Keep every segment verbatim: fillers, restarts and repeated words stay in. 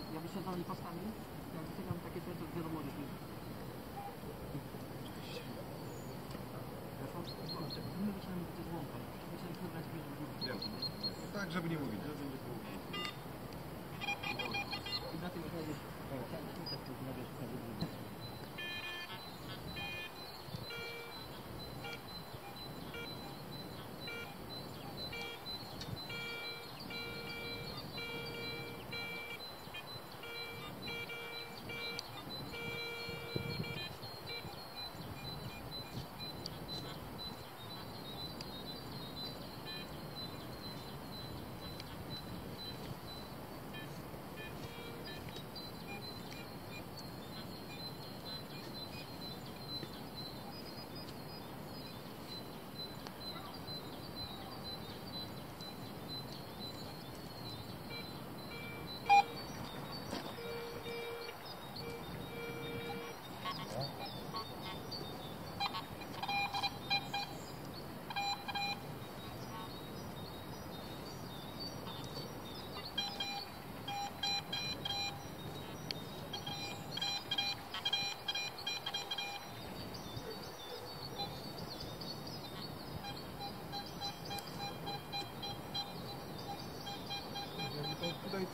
tak? Ja wysiedzę z pasami, ja wyciągam takie rzeczy, że wiadomo, że nie. My wyciągamy też łąkę. Musiałem wybrać ludzi. Tak, żeby nie mówić. I na tym znajdziesz.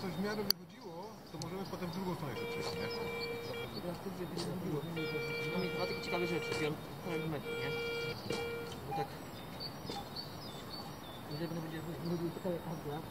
Coś w miarę wychodziło, to możemy potem w drugą stronę rzeczy, nie? Ja wtedy zrobiło. Mamy dwa takie ciekawe rzeczy, wiem, elementy, nie? Bo tak... Jeżeli będę mówił tutaj akurat...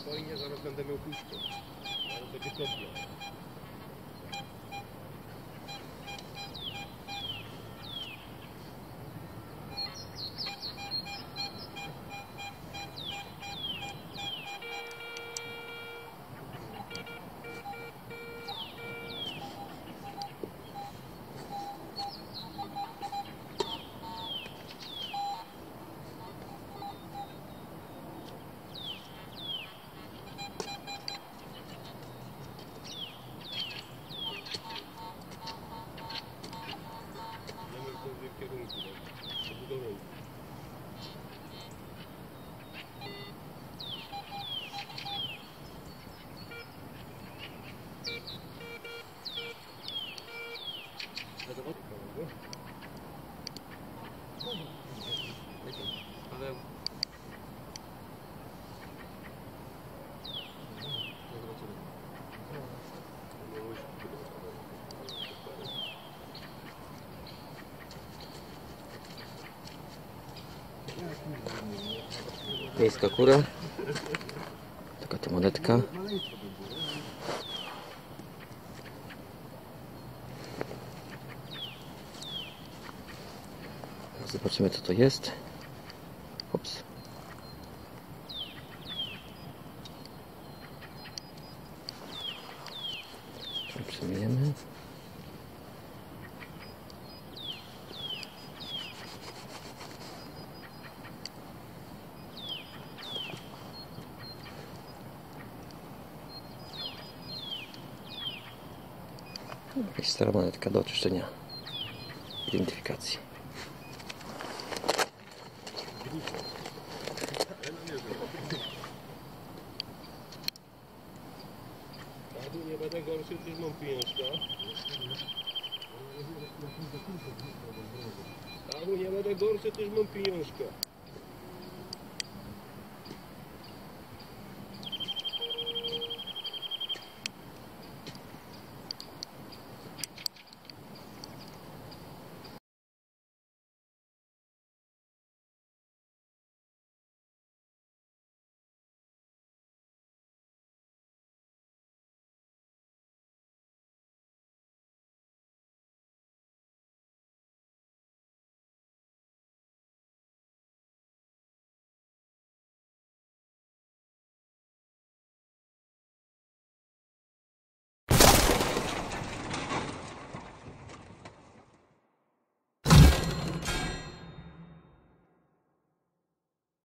Spokojnie, zaraz będę miał puszkę, ale będzie kopia. Miejska Góra, taka to monetka. Zobaczymy, co to jest. Ups. Przemijemy. Jakaś stara monetka do oczyszczenia identyfikacji. Nie będę gorszy, też mam pieniążka. Nie będę gorszy, też mam pieniążka.